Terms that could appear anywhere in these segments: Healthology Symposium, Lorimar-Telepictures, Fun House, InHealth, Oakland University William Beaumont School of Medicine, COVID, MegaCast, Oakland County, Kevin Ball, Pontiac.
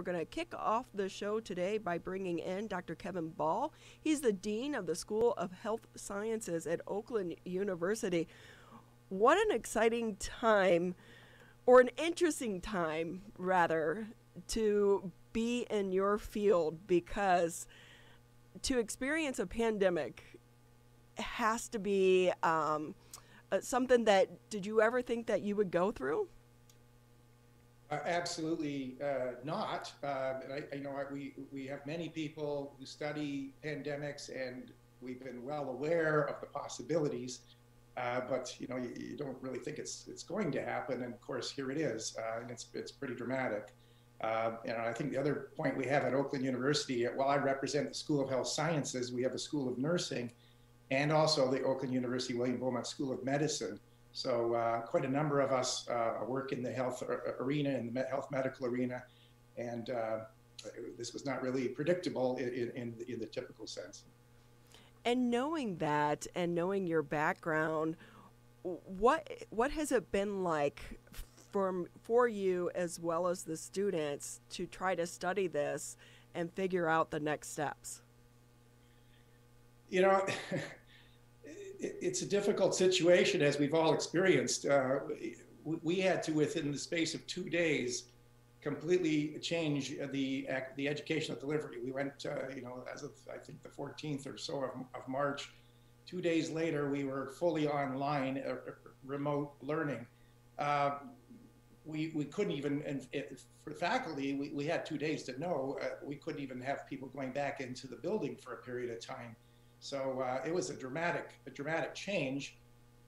we're going to kick off the show today by bringing in Dr. Kevin Ball. He's the Dean of the School of Health Sciences at Oakland University. What an exciting time, or an interesting time, rather, to be in your field, because to experience a pandemic has to be something that, did you ever think that you would go through? Absolutely not. I know we have many people who study pandemics, and we've been well aware of the possibilities, but you know, you don't really think it's going to happen, and of course here it is, and it's pretty dramatic. And I think the other point we have at Oakland University, while I represent the School of Health Sciences, we have a School of Nursing and also the Oakland University William Beaumont School of Medicine. So quite a number of us work in the health arena, in the health medical arena, and this was not really predictable in the typical sense. And knowing that, and knowing your background, what has it been like for you as well as the students to try to study this and figure out the next steps? You know, it's a difficult situation, as we've all experienced. We had to, within the space of 2 days, completely change the educational delivery. We went, you know, as of I think the 14th or so of March. 2 days later, we were fully online, remote learning. We couldn't even, and for faculty, we had 2 days to know. We couldn't even have people going back into the building for a period of time. So it was a dramatic change.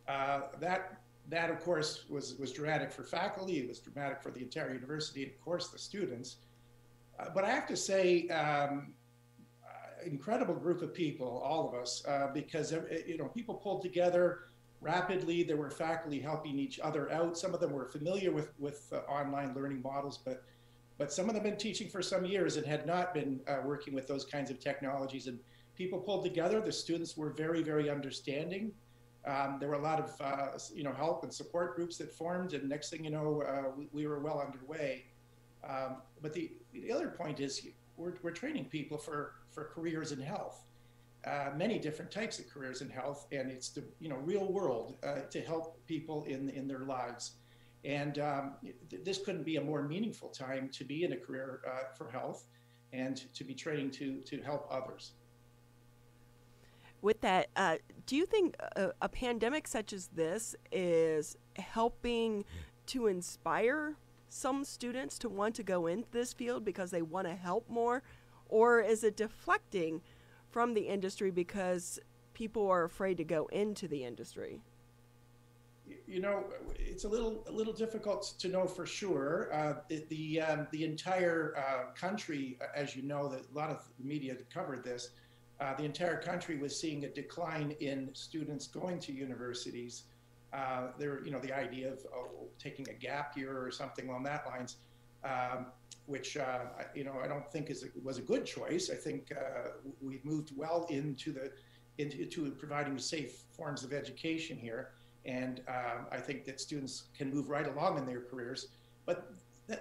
That of course was dramatic for faculty. It was dramatic for the entire university, and of course the students. But I have to say, incredible group of people, all of us, because you know, people pulled together rapidly. There were faculty helping each other out. Some of them were familiar with online learning models, but some of them had been teaching for some years and had not been working with those kinds of technologies. And people pulled together. The students were very, very understanding. There were a lot of you know, help and support groups that formed. And next thing you know, we were well underway. But the other point is, we're training people for careers in health. Many different types of careers in health, and it's the, you know, real world to help people in their lives, and this couldn't be a more meaningful time to be in a career for health, and to be training to help others. With that, do you think a pandemic such as this is helping to inspire some students to want to go into this field because they want to help more, or is it deflecting from the industry because people are afraid to go into the industry? You know, it's a little difficult to know for sure. The entire country, as you know, a lot of the media covered this. The entire country was seeing a decline in students going to universities. There, you know, the idea of taking a gap year or something along that lines. Which you know, I don't think was a good choice. I think we've moved well into providing safe forms of education here, and I think that students can move right along in their careers. But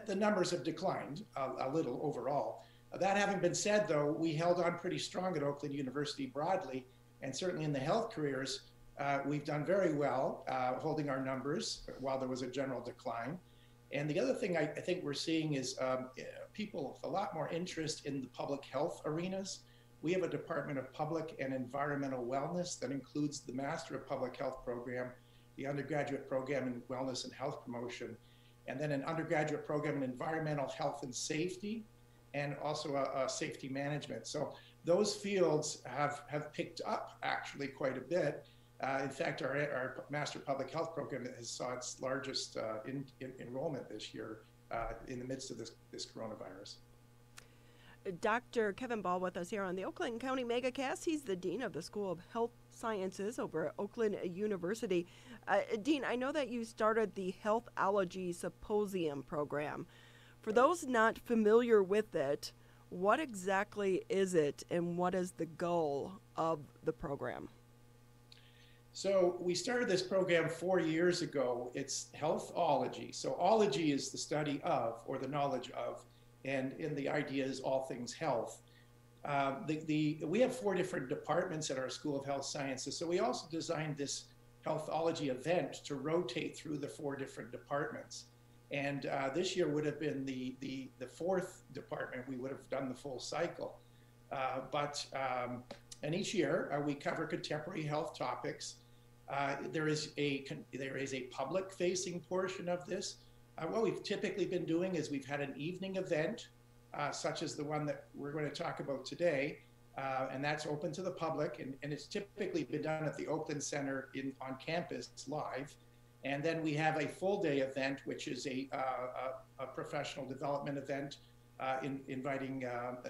the numbers have declined a little overall. That having been said, though, we held on pretty strong at Oakland University broadly, and certainly in the health careers, we've done very well holding our numbers while there was a general decline. And the other thing I think we're seeing is people with a lot more interest in the public health arenas. We have a Department of Public and Environmental Wellness that includes the Master of Public Health program, the undergraduate program in Wellness and Health Promotion, and then an undergraduate program in Environmental Health and Safety, and also a Safety Management. So those fields have picked up actually quite a bit. In fact, our Master Public Health program has saw its largest enrollment this year in the midst of this coronavirus. Dr. Kevin Ball with us here on the Oakland County MegaCast. He's the Dean of the School of Health Sciences over at Oakland University. Dean, I know that you started the Healthology Symposium program. For those not familiar with it, what exactly is it, and what is the goal of the program? So we started this program 4 years ago. It's healthology. So ology is the study of, or the knowledge of, and in the idea is all things health. We have four different departments at our School of Health Sciences, so we also designed this healthology event to rotate through the four different departments. And this year would have been the fourth department. We would have done the full cycle. And each year we cover contemporary health topics. There is a public-facing portion of this. What we've typically been doing is we've had an evening event, such as the one that we're going to talk about today, and that's open to the public, and it's typically been done at the Oakland Center on campus live. And then we have a full day event, which is a professional development event, inviting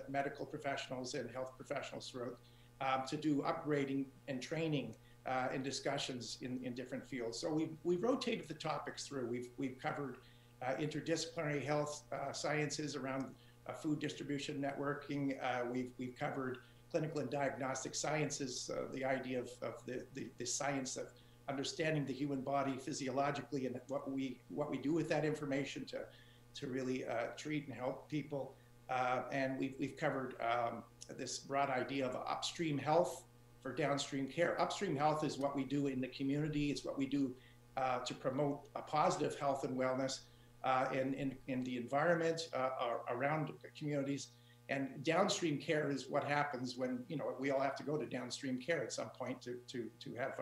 medical professionals and health professionals throughout to do upgrading and training and discussions in different fields. So we've rotated the topics through. We've covered interdisciplinary health sciences around food distribution networking. We've covered clinical and diagnostic sciences, the idea of the science of understanding the human body physiologically and what we do with that information to really treat and help people. And we've covered this broad idea of upstream health for downstream care. Upstream health is what we do in the community. It's what we do to promote a positive health and wellness in the environment around communities. And downstream care is what happens when, you know, we all have to go to downstream care at some point to have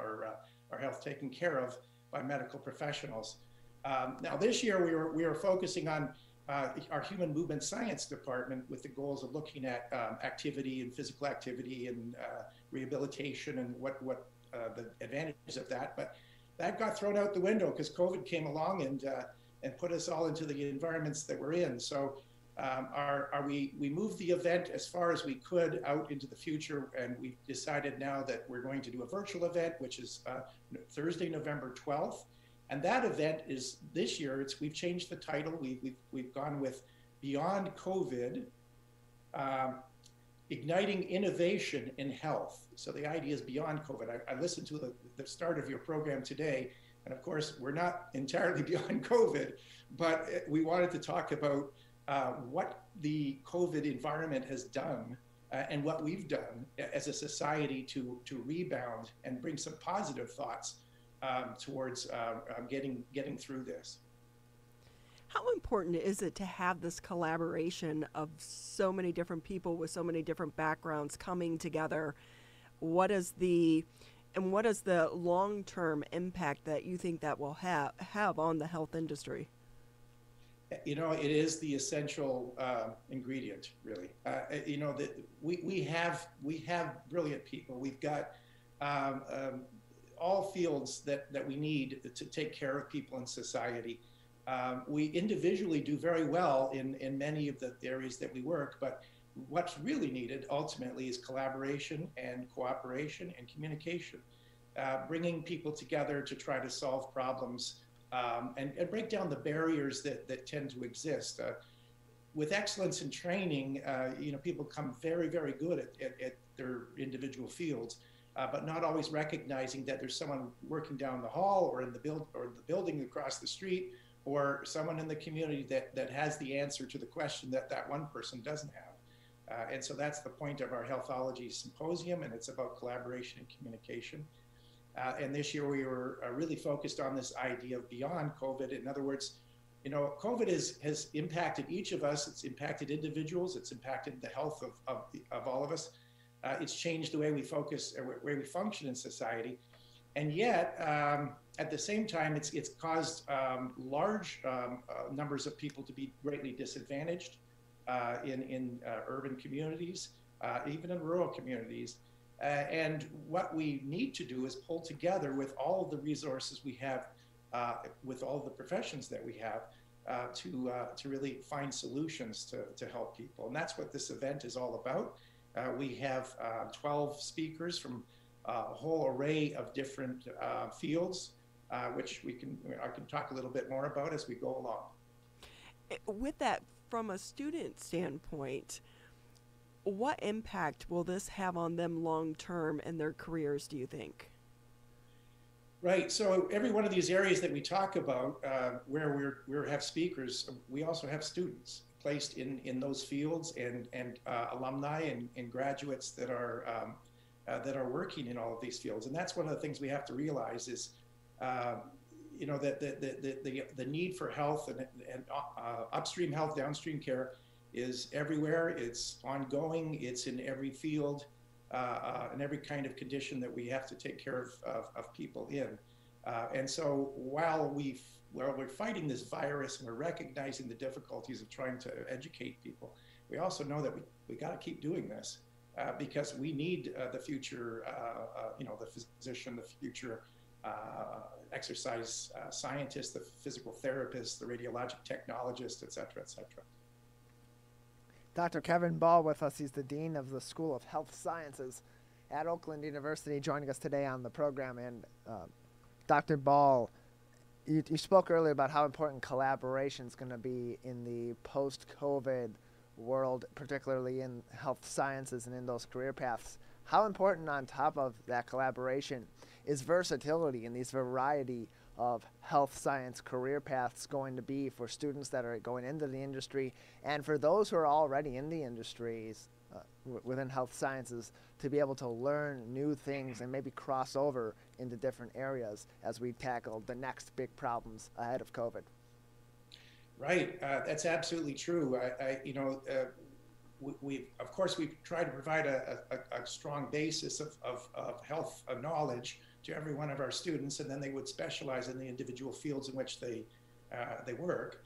our health taken care of by medical professionals. Now this year we were focusing on our human movement science department with the goals of looking at activity and physical activity and rehabilitation and what the advantages of that. But that got thrown out the window because COVID came along and put us all into the environments that we're in. So we moved the event as far as we could out into the future, and we've decided now that we're going to do a virtual event, which is Thursday, November 12th. And that event is this year. We've changed the title. We've gone with Beyond COVID, Igniting Innovation in Health. So the idea is Beyond COVID. I listened to the start of your program today, and of course we're not entirely beyond COVID, but we wanted to talk about what the COVID environment has done and what we've done as a society to rebound and bring some positive thoughts towards getting through this. How important is it to have this collaboration of so many different people with so many different backgrounds coming together? What is the long-term impact that you think that will have on the health industry? You know, it is the essential ingredient, really. You know, that we have brilliant people. We've got all fields that we need to take care of people in society. We individually do very well in many of the areas that we work, but what's really needed ultimately is collaboration and cooperation and communication, bringing people together to try to solve problems and break down the barriers that tend to exist. With excellence in training, you know, people become very, very good at their individual fields. But not always recognizing that there's someone working down the hall or in the building across the street, or someone in the community that has the answer to the question that one person doesn't have. And so that's the point of our Healthology Symposium, and it's about collaboration and communication. And this year we were really focused on this idea of beyond COVID. In other words, you know, COVID has impacted each of us. It's impacted individuals. It's impacted the health of all of us. It's changed the way we focus, where we function in society, and yet at the same time, it's caused large numbers of people to be greatly disadvantaged in urban communities, even in rural communities. And what we need to do is pull together with all of the resources we have, with all of the professions that we have, to really find solutions to help people, and that's what this event is all about. We have 12 speakers from a whole array of different fields, which I can talk a little bit more about as we go along. With that, from a student standpoint, what impact will this have on them long term in their careers, do you think? Right. So every one of these areas that we talk about, where we have speakers, we also have students. placed in those fields, and alumni and graduates that are working in all of these fields. And that's one of the things we have to realize is, you know, that the need for health and upstream health, downstream care is everywhere. It's ongoing. It's in every field, and every kind of condition that we have to take care of people in. And so while we're fighting this virus and we're recognizing the difficulties of trying to educate people, we also know that we got to keep doing this because we need the future, you know, the physician, the future exercise scientist, the physical therapist, the radiologic technologist, et cetera, et cetera. Dr. Kevin Ball with us. He's the Dean of the School of Health Sciences at Oakland University, joining us today on the program. And Dr. Ball, you spoke earlier about how important collaboration is going to be in the post-COVID world, particularly in health sciences and in those career paths. How important, on top of that collaboration, is versatility in these variety of health science career paths going to be for students that are going into the industry, and for those who are already in the industries within health sciences to be able to learn new things and maybe cross over into different areas as we tackle the next big problems ahead of COVID? Right, that's absolutely true. Of course, we try to provide a strong basis of health knowledge to every one of our students, and then they would specialize in the individual fields in which they work.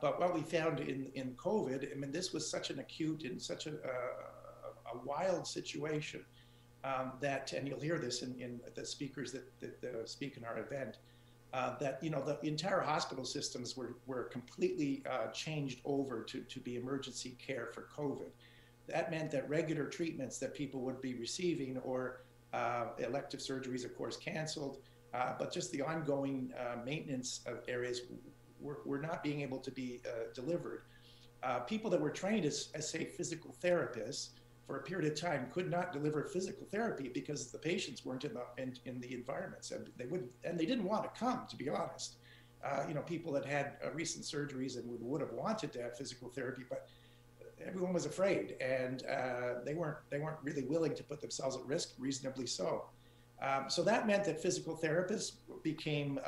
But what we found in COVID, I mean, this was such an acute and such a wild situation that, and you'll hear this in the speakers that speak in our event, that, you know, the entire hospital systems were completely changed over to be emergency care for COVID. That meant that regular treatments that people would be receiving, or elective surgeries, of course, canceled, but just the ongoing maintenance of areas were not being able to be delivered. People that were trained as, say, physical therapists for a period of time could not deliver physical therapy because the patients weren't in the environments, and they didn't want to come, to be honest. You know, people that had recent surgeries and would have wanted to have physical therapy, but everyone was afraid, and they weren't really willing to put themselves at risk, reasonably so. So that meant that physical therapists became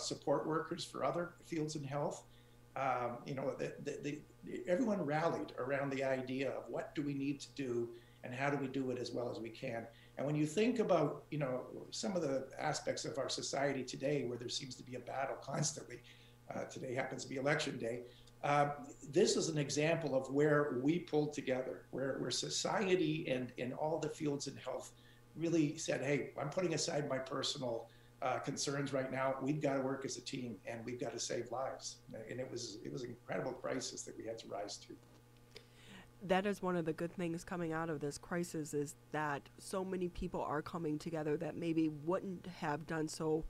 support workers for other fields in health. You know, everyone rallied around the idea of what do we need to do and how do we do it as well as we can. And when you think about, you know, some of the aspects of our society today where there seems to be a battle constantly, today happens to be election day, this is an example of where we pulled together, where society and all the fields in health really said, hey, I'm putting aside my personal concerns right now. We've got to work as a team, and we've got to save lives. And it was an incredible crisis that we had to rise to. That is one of the good things coming out of this crisis, is that so many people are coming together that maybe wouldn't have done so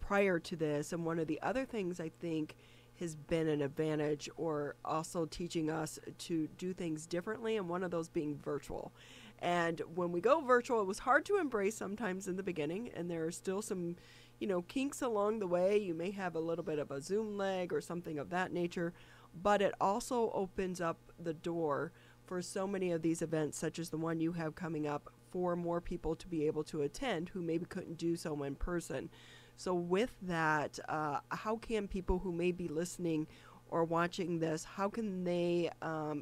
prior to this. And one of the other things I think has been an advantage, or also teaching us to do things differently, and one of those being virtual. And when we go virtual, it was hard to embrace sometimes in the beginning, and there are still some, you know, kinks along the way. You may have a little bit of a Zoom lag or something of that nature, but it also opens up the door for so many of these events, such as the one you have coming up, for more people to be able to attend who maybe couldn't do so in person. So with that, how can people who may be listening or watching this, how can they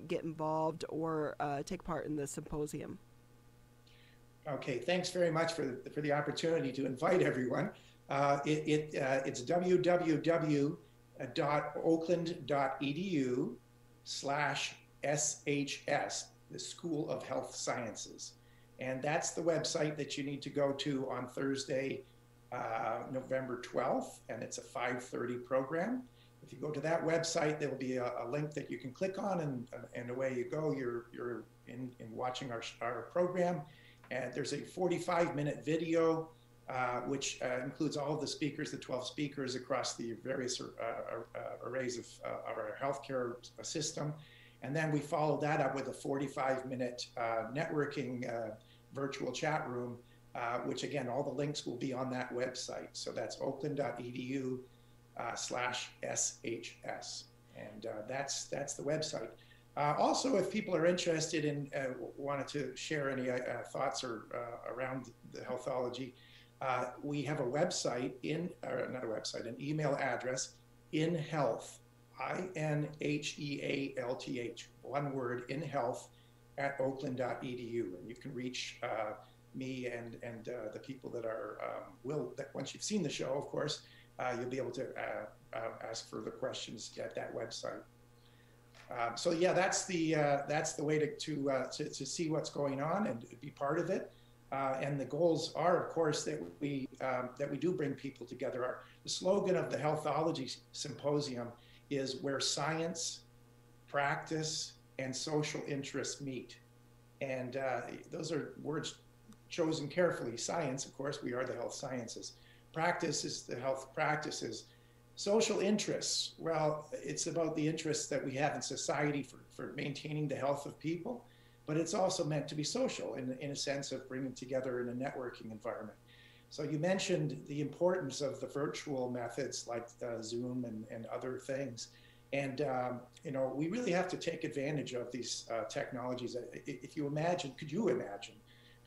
get involved or take part in the symposium? Okay, thanks very much for the opportunity to invite everyone. It's www.oakland.edu/SHS, the School of Health Sciences. And that's the website that you need to go to on Thursday, November 12th, and it's a 5:30 program. If you go to that website, there will be a link that you can click on, and away you go. You're in watching our program. And there's a 45-minute video, which includes all of the speakers, the 12 speakers across the various arrays of our healthcare system. And then we follow that up with a 45-minute networking virtual chat room, which again, all the links will be on that website. So that's oakland.edu/SHS. And that's the website. Also, if people are interested in wanted to share any thoughts or around the Healthology, we have a website in, or not a website, an email address, InHealth, INHEALTH, one word, InHealth@oakland.edu, and you can reach me and the people that are that once you've seen the show, of course, you'll be able to ask further questions at that website. So yeah, that's the way to see what's going on and be part of it. And the goals are, of course, that we do bring people together. The slogan of the Healthology Symposium is where science, practice, and social interests meet. And those are words chosen carefully. Science, of course, we are the health sciences. Practice is the health practices. Social interests, well, it's about the interests that we have in society for maintaining the health of people, but it's also meant to be social in a sense of bringing together in a networking environment. So you mentioned the importance of the virtual methods like Zoom and other things. And, you know, we really have to take advantage of these technologies. If you imagine, could you imagine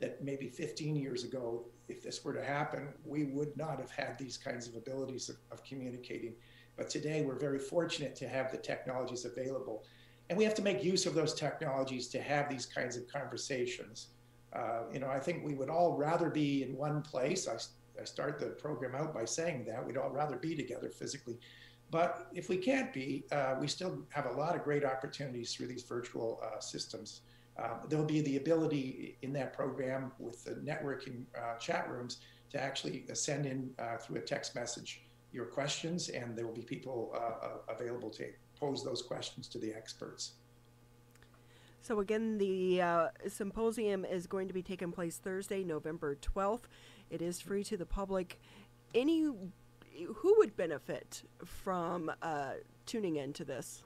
that maybe 15 years ago, if this were to happen, we would not have had these kinds of abilities of communicating. But today we're very fortunate to have the technologies available. And we have to make use of those technologies to have these kinds of conversations. You know, I think we would all rather be in one place. I start the program out by saying that we'd all rather be together physically. But if we can't be, we still have a lot of great opportunities through these virtual systems. There'll be the ability in that program with the networking chat rooms to actually send in through a text message your questions, and there will be people available to pose those questions to the experts. So again, the symposium is going to be taking place Thursday, November 12th. It is free to the public. Who would benefit from tuning into this?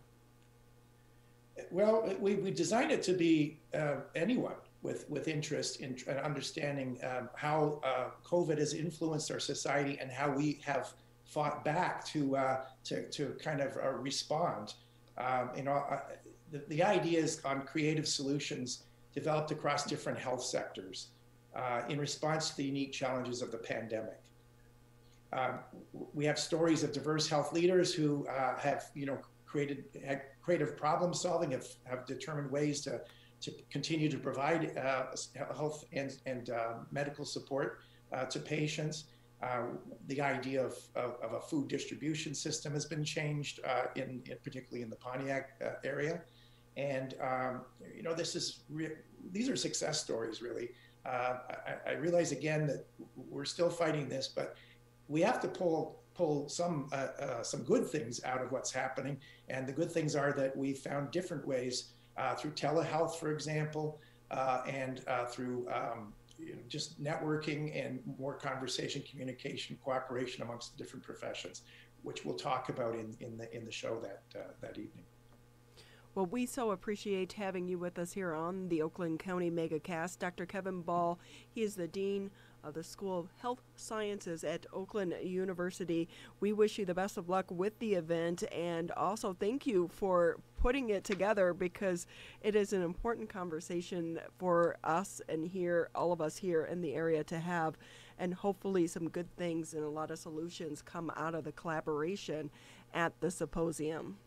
Well, we designed it to be anyone with interest in understanding how COVID has influenced our society and how we have fought back to kind of respond. You know, the idea is on creative solutions developed across different health sectors in response to the unique challenges of the pandemic. We have stories of diverse health leaders who have, you know, had creative problem solving, have determined ways to continue to provide health and medical support to patients. The idea of a food distribution system has been changed, particularly in the Pontiac area. And you know, these are success stories, really. I realize again that we're still fighting this, but we have to pull some good things out of what's happening. And the good things are that we found different ways through telehealth, for example, and through you know, just networking and more conversation, communication, cooperation amongst different professions, which we'll talk about in the show that evening. Well, we so appreciate having you with us here on the Oakland County MegaCast. Dr. Kevin Ball, he is the Dean of the School of Health Sciences at Oakland University. We wish you the best of luck with the event, and also thank you for putting it together, because it is an important conversation for us and here, all of us here in the area to have, and hopefully some good things and a lot of solutions come out of the collaboration at the symposium.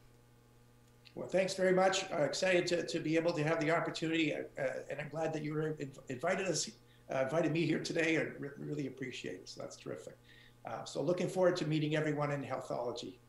Well, thanks very much. I'm excited to be able to have the opportunity, and I'm glad that you were invited me here today. I really appreciate it. So that's terrific. So looking forward to meeting everyone in Healthology.